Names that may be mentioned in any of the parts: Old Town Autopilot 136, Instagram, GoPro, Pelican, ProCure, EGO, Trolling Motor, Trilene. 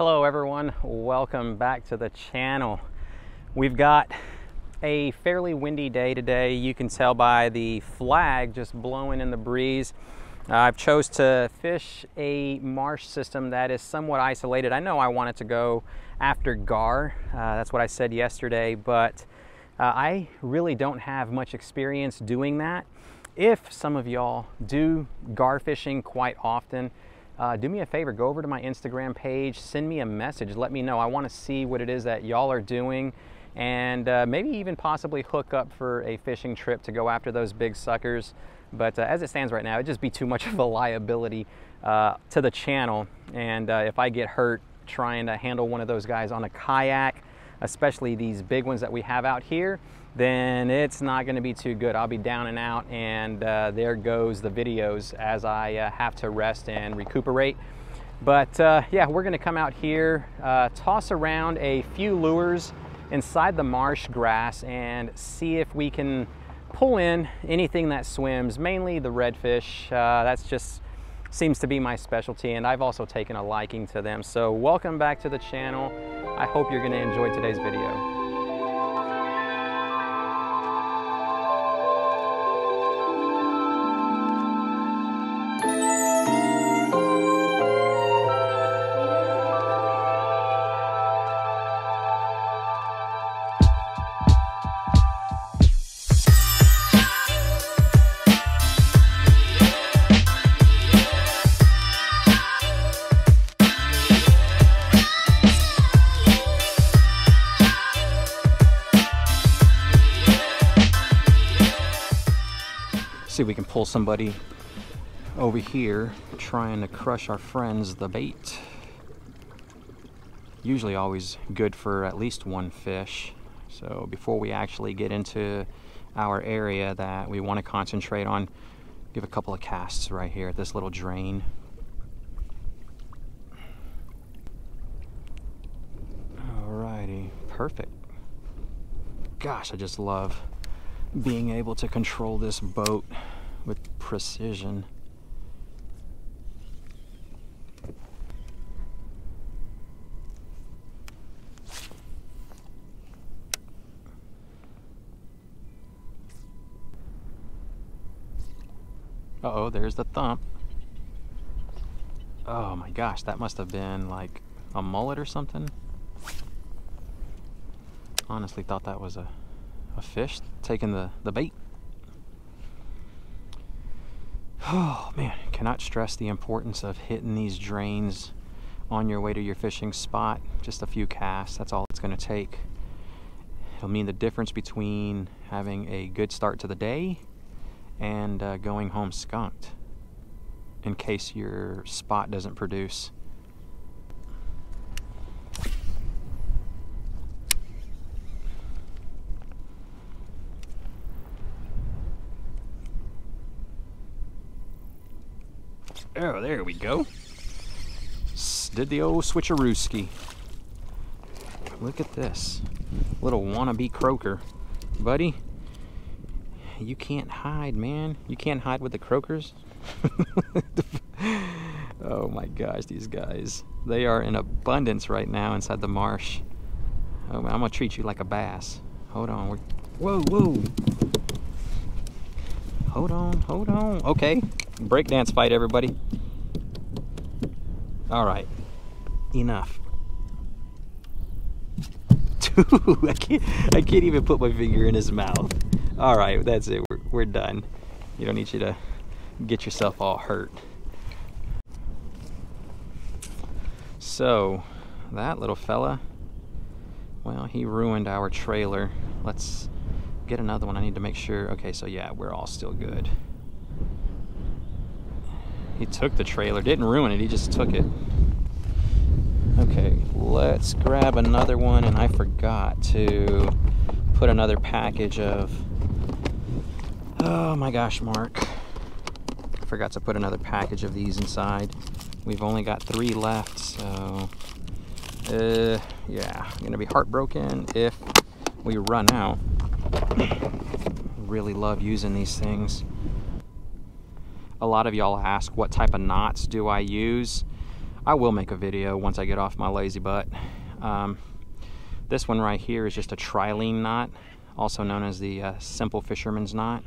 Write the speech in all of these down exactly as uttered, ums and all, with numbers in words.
Hello everyone, welcome back to the channel. We've got a fairly windy day today. You can tell by the flag just blowing in the breeze. Uh, I've chose to fish a marsh system that is somewhat isolated. I know I wanted to go after gar, uh, that's what I said yesterday, but uh, I really don't have much experience doing that. If some of y'all do gar fishing quite often, Uh, do me a favor, go over to my Instagram page, send me a message, let me know. I want to see what it is that y'all are doing, and uh, maybe even possibly hook up for a fishing trip to go after those big suckers. But uh, as it stands right now, it'd just be too much of a liability uh, to the channel. And uh, if I get hurt trying to handle one of those guys on a kayak, especially these big ones that we have out here, then it's not going to be too good. I'll be down and out, and uh, there goes the videos as I uh, have to rest and recuperate. But uh, yeah, we're going to come out here, uh, toss around a few lures inside the marsh grass and see if we can pull in anything that swims, mainly the redfish. Uh, that's just seems to be my specialty, and I've also taken a liking to them. So welcome back to the channel. I hope you're going to enjoy today's video. We can pull somebody over here trying to crush our friends the bait. Usually always good for at least one fish. So before we actually get into our area that we want to concentrate on, give a couple of casts right here at this little drain. Alrighty, perfect. Gosh, I just love being able to control this boat with precision. Uh-oh, there's the thump. Oh my gosh, that must have been like a mullet or something. Honestly thought that was a, a fish taking the, the bait. Oh man, cannot stress the importance of hitting these drains on your way to your fishing spot. Just a few casts, that's all it's going to take. It'll mean the difference between having a good start to the day and uh, going home skunked in case your spot doesn't produce. Oh, there we go. Did the old switcheroo-ski. Look at this. Little wannabe croaker. Buddy, you can't hide, man. You can't hide with the croakers. Oh my gosh, these guys. They are in abundance right now inside the marsh. Oh man, I'm gonna treat you like a bass. Hold on. We're... Whoa, whoa. Hold on, hold on. Okay. Breakdance fight, everybody. All right, enough. Dude, I can't, I can't even put my finger in his mouth. All right, that's it. We're, we're done. You don't need you to get yourself all hurt. So, that little fella, well, he ruined our trailer. Let's get another one. I need to make sure. Okay, so yeah, we're all still good. He took the trailer, didn't ruin it, he just took it. Okay, let's grab another one, and I forgot to put another package of, oh my gosh, Mark. I forgot to put another package of these inside. We've only got three left, so uh, yeah, I'm gonna be heartbroken if we run out. Really love using these things. A lot of y'all ask what type of knots do I use. I will make a video once I get off my lazy butt. Um, this one right here is just a trilene knot, also known as the uh, simple fisherman's knot.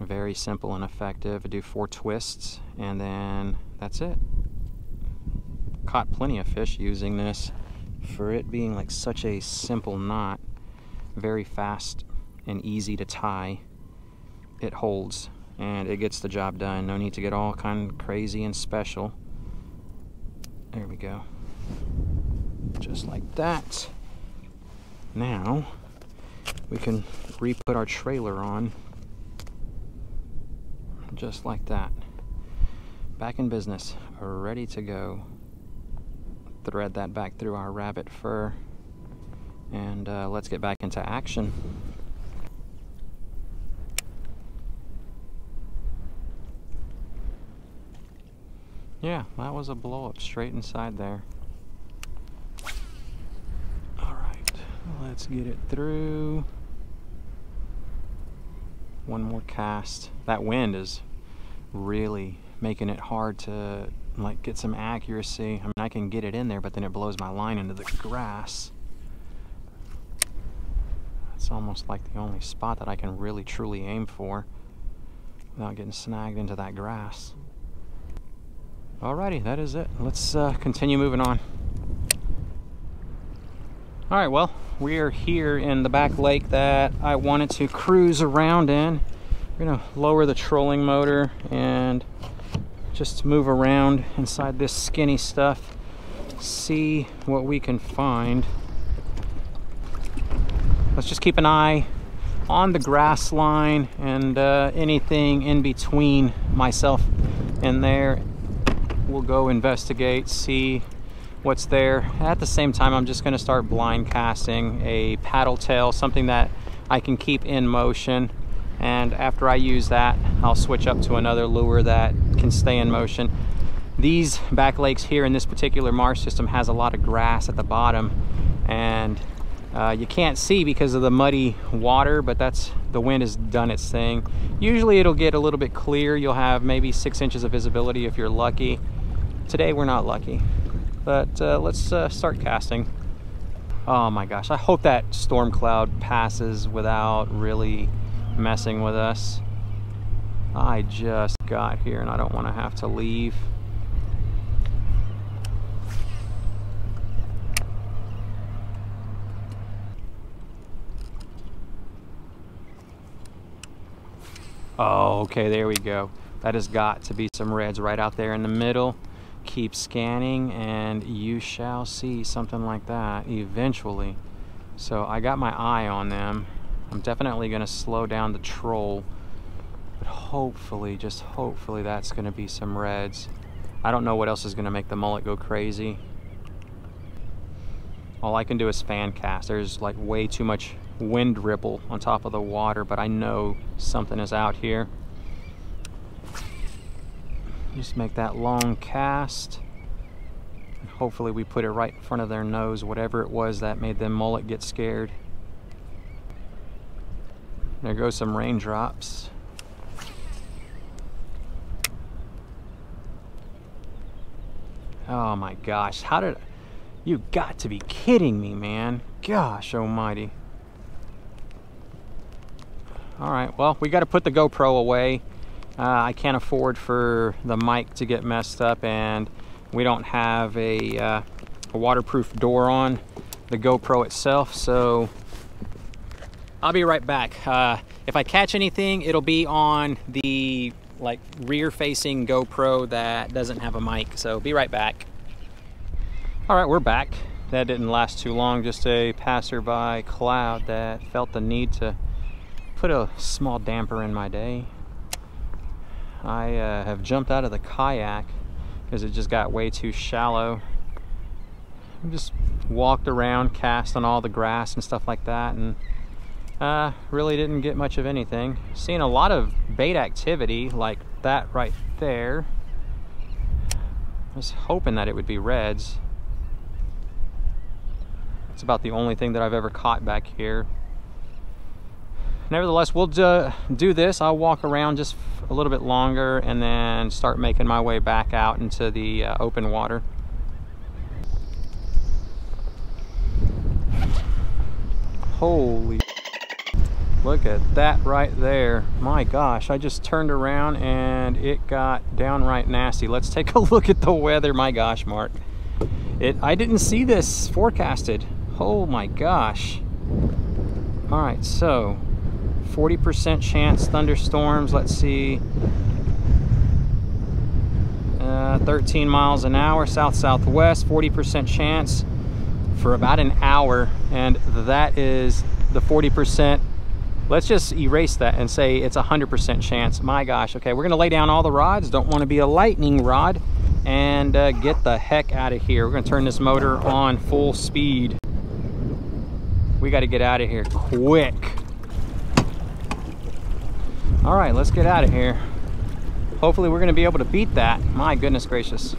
Very simple and effective. I do four twists and then that's it. Caught plenty of fish using this for it being like such a simple knot. Very fast and easy to tie. It holds and it gets the job done. No need to get all kind of crazy and special. There we go. Just like that. Now we can re-put our trailer on just like that. Back in business, ready to go. Thread that back through our rabbit fur and uh, let's get back into action. Yeah, that was a blow up straight inside there. Alright, let's get it through. One more cast. That wind is really making it hard to like get some accuracy. I mean, I can get it in there, but then it blows my line into the grass. It's almost like the only spot that I can really truly aim for without getting snagged into that grass. Alrighty, that is it. Let's uh, continue moving on. All right, well, we are here in the back lake that I wanted to cruise around in. We're gonna lower the trolling motor and just move around inside this skinny stuff, see what we can find. Let's just keep an eye on the grass line and uh, anything in between myself and there. We'll go investigate, see what's there. At the same time, I'm just gonna start blind casting a paddle tail, something that I can keep in motion. And after I use that, I'll switch up to another lure that can stay in motion. These back lakes here in this particular marsh system has a lot of grass at the bottom, and uh, you can't see because of the muddy water, but that's, the wind has done its thing. Usually it'll get a little bit clear. You'll have maybe six inches of visibility if you're lucky. Today we're not lucky. But uh, let's uh, start casting. Oh my gosh, I hope that storm cloud passes without really messing with us. I just got here and I don't want to have to leave. Oh, okay, there we go. That has got to be some reds right out there in the middle. Keep scanning and you shall see something like that eventually. So I got my eye on them. I'm definitely going to slow down the troll, but hopefully, just hopefully, that's going to be some reds. I don't know what else is going to make the mullet go crazy. All I can do is fan cast. There's like way too much wind ripple on top of the water, but I know something is out here. Just make that long cast and hopefully we put it right in front of their nose, whatever it was that made them mullet get scared. There goes some raindrops. Oh my gosh, how did I... You got to be kidding me, man. Gosh almighty. All right, well, we got to put the GoPro away. Uh, I can't afford for the mic to get messed up, and we don't have a, uh, a waterproof door on the GoPro itself, so I'll be right back. Uh, if I catch anything, it'll be on the like rear-facing GoPro that doesn't have a mic, so be right back. All right, we're back. That didn't last too long, just a passerby cloud that felt the need to put a small damper in my day. I uh, have jumped out of the kayak because it just got way too shallow. I just walked around, cast on all the grass and stuff like that, and uh, really didn't get much of anything. Seeing a lot of bait activity like that right there. I was hoping that it would be reds. It's about the only thing that I've ever caught back here. nevertheless, we'll do, do this. I'll walk around just a little bit longer and then start making my way back out into the uh, open water. Holy, look at that right there. My gosh, I just turned around and it got downright nasty. Let's take a look at the weather. My gosh, Mark. It, I didn't see this forecasted. Oh my gosh. All right, so forty percent chance thunderstorms. Let's see. Uh, thirteen miles an hour, south-southwest, forty percent chance for about an hour. And that is the forty percent. Let's just erase that and say it's a one hundred percent chance. My gosh, okay, we're gonna lay down all the rods. Don't wanna be a lightning rod. And uh, get the heck out of here. We're gonna turn this motor on full speed. We gotta get out of here quick. All right, let's get out of here. Hopefully we're gonna be able to beat that. My goodness gracious.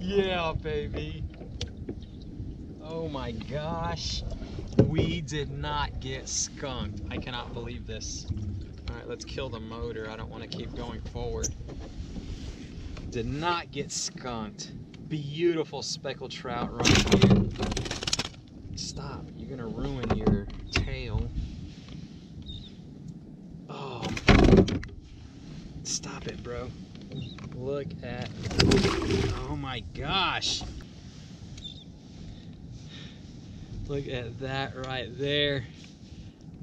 Yeah, baby. Oh my gosh. We did not get skunked. I cannot believe this. All right, let's kill the motor. I don't want to keep going forward. Did not get skunked. Beautiful speckled trout right here. Stop. You're going to ruin your tail. Oh. Stop it, bro. Look at, oh my gosh. Look at that right there.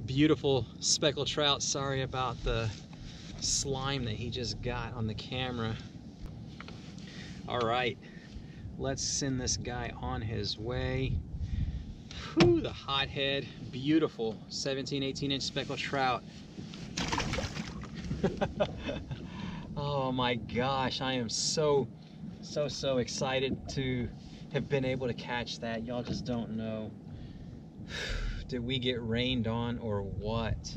Beautiful speckled trout. Sorry about the slime that he just got on the camera. All right, let's send this guy on his way. Whew, the hothead, beautiful seventeen, eighteen inch speckled trout. Oh my gosh, I am so, so, so excited to have been able to catch that. Y'all just don't know. Did we get rained on or what?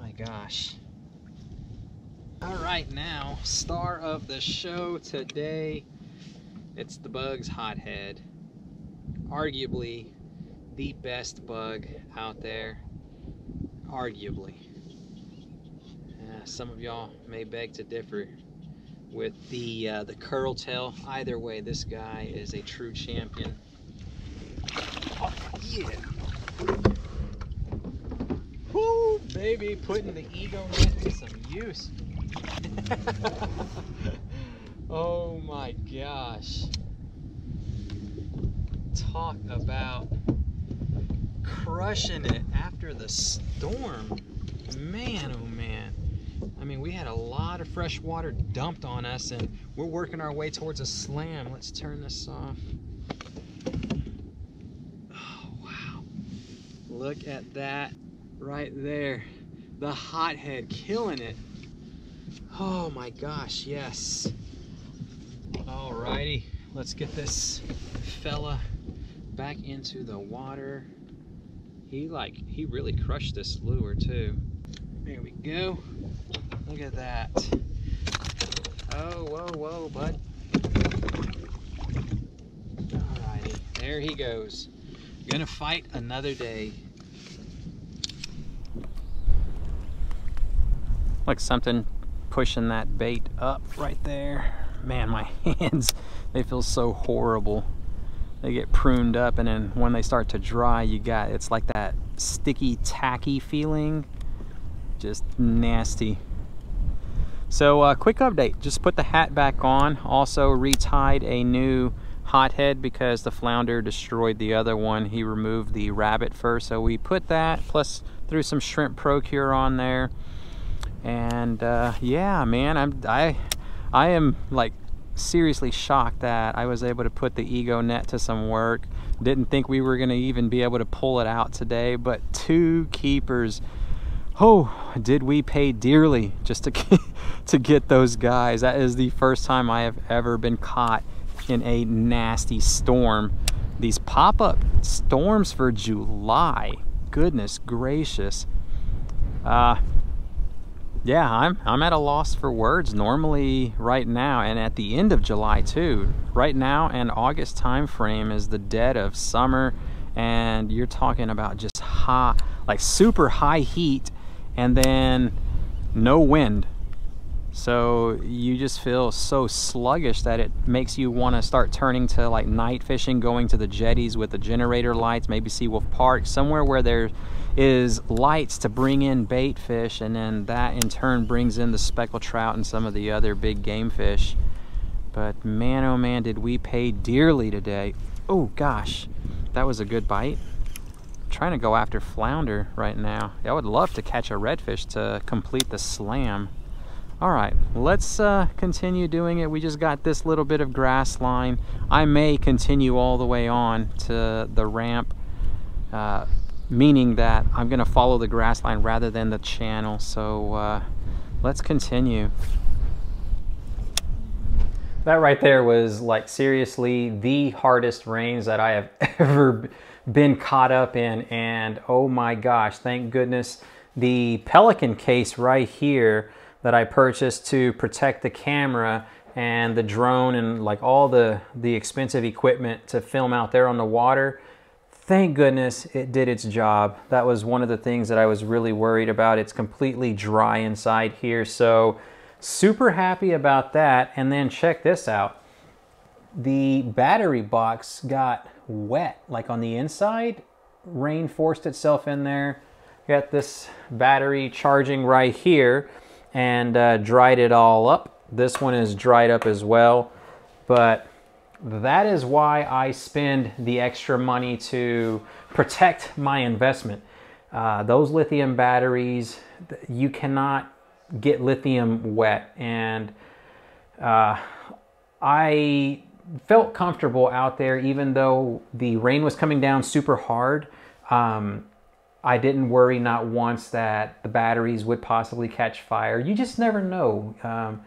My gosh. All right, now, star of the show today, it's the bug's hothead. Arguably the best bug out there, arguably. Some of y'all may beg to differ with the uh, the curl tail. Either way, this guy is a true champion. Oh, yeah. Woo, baby, putting the ego net to some use. Oh my gosh. Talk about crushing it after the storm. Man, oh man. I mean, we had a lot of fresh water dumped on us, and we're working our way towards a slam. Let's turn this off. Oh, wow. Look at that right there. The hothead killing it. Oh, my gosh, yes. All righty. Let's get this fella back into the water. He like, he really crushed this lure too. There we go. Look at that. Oh, whoa, whoa, bud. Alrighty, there he goes. Gonna fight another day. Like something pushing that bait up right there. Man, my hands, they feel so horrible. They get pruned up, and then when they start to dry, you got, it's like that sticky, tacky feeling. Just nasty. So uh, quick update, just put the hat back on. Also retied a new hothead because the flounder destroyed the other one. He removed the rabbit fur, so we put that, plus threw some shrimp ProCure on there. And uh, yeah, man, I'm, I, I am like seriously shocked that I was able to put the Ego net to some work. Didn't think we were gonna even be able to pull it out today, but two keepers. Oh, did we pay dearly just to get, to get those guys. That is the first time I have ever been caught in a nasty storm. These pop-up storms for July, goodness gracious. Uh, yeah, I'm, I'm at a loss for words normally right now, and at the end of July too. Right now and August time frame is the dead of summer, and you're talking about just hot, like super high heat, and then no wind. So you just feel so sluggish that it makes you want to start turning to like night fishing, going to the jetties with the generator lights, maybe Seawolf Park, somewhere where there is lights to bring in bait fish, and then that in turn brings in the speckled trout and some of the other big game fish. But man, oh man, did we pay dearly today. Oh gosh, that was a good bite. I'm trying to go after flounder right now. I would love to catch a redfish to complete the slam. All right, let's uh, continue doing it. We just got this little bit of grass line. I may continue all the way on to the ramp, uh, meaning that I'm gonna follow the grass line rather than the channel. So uh, let's continue. That right there was like seriously the hardest rains that I have ever been caught up in. And oh my gosh, thank goodness the Pelican case right here that I purchased to protect the camera and the drone and like all the, the expensive equipment to film out there on the water. Thank goodness it did its job. That was one of the things that I was really worried about. It's completely dry inside here, so super happy about that. And then check this out. The battery box got wet, like on the inside. Rain forced itself in there. Got this battery charging right here, and uh, dried it all up. This one is dried up as well, but that is why I spend the extra money to protect my investment. Uh, those lithium batteries, you cannot get lithium wet, and uh, I felt comfortable out there even though the rain was coming down super hard. Um, I didn't worry not once that the batteries would possibly catch fire. You just never know. Um,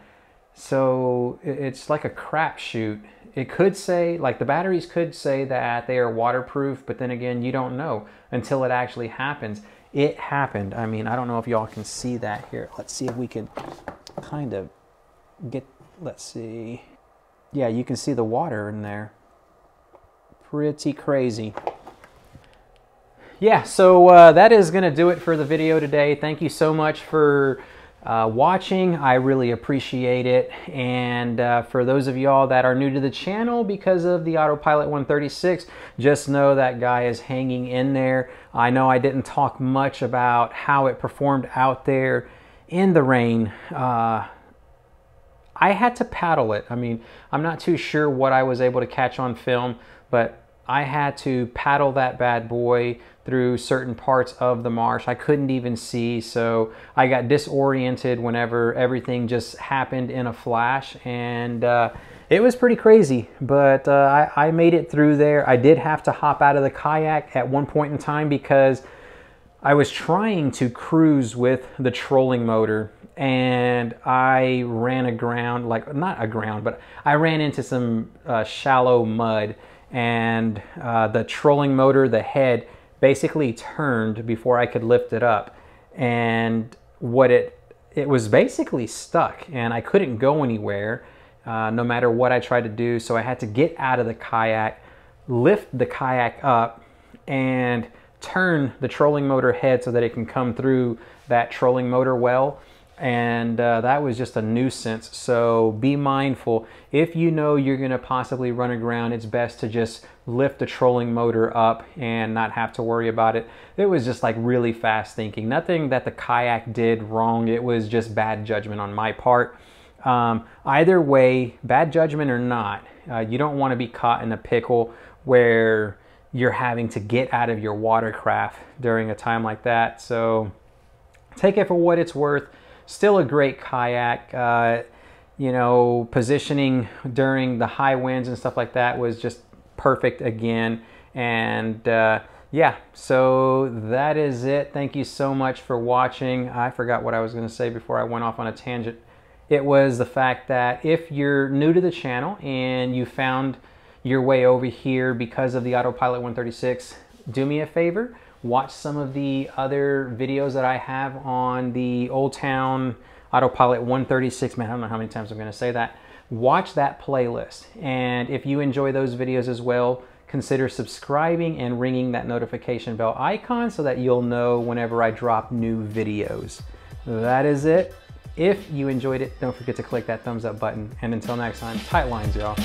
so it's like a crapshoot. It could say, like the batteries could say that they are waterproof, but then again, you don't know until it actually happens. It happened. I mean, I don't know if y'all can see that here. Let's see if we can kind of get, let's see. Yeah, you can see the water in there. Pretty crazy. Yeah, so uh, that is going to do it for the video today. Thank you so much for uh, watching. I really appreciate it. And uh, for those of y'all that are new to the channel because of the Autopilot one thirty-six, just know that guy is hanging in there. I know I didn't talk much about how it performed out there in the rain. Uh, I had to paddle it. I mean, I'm not too sure what I was able to catch on film, but I had to paddle that bad boy through certain parts of the marsh. I couldn't even see, so I got disoriented whenever everything just happened in a flash, and uh, it was pretty crazy, but uh, I, I made it through there. I did have to hop out of the kayak at one point in time because I was trying to cruise with the trolling motor, and I ran aground, like not aground, but I ran into some uh, shallow mud, and uh, the trolling motor, the head, basically turned before I could lift it up, and what it it was basically stuck, and I couldn't go anywhere, uh, no matter what I tried to do. So I had to get out of the kayak, lift the kayak up, and turn the trolling motor head so that it can come through that trolling motor well. And uh, that was just a nuisance. So be mindful. If you know you're gonna possibly run aground, it's best to just lift the trolling motor up and not have to worry about it. It was just like really fast thinking. Nothing that the kayak did wrong. It was just bad judgment on my part. Um, either way, bad judgment or not, uh, you don't wanna be caught in a pickle where you're having to get out of your watercraft during a time like that. So take it for what it's worth. Still a great kayak. Uh, you know, positioning during the high winds and stuff like that was just perfect again. And uh, yeah, so that is it. Thank you so much for watching. I forgot what I was going to say before I went off on a tangent. It was the fact that if you're new to the channel and you found your way over here because of the Autopilot one thirty-six, do me a favor. Watch some of the other videos that I have on the Old Town Autopilot one thirty-six. Man, I don't know how many times I'm going to say that. Watch that playlist. And if you enjoy those videos as well, consider subscribing and ringing that notification bell icon so that you'll know whenever I drop new videos. That is it. If you enjoyed it, don't forget to click that thumbs up button. And until next time, tight lines, y'all.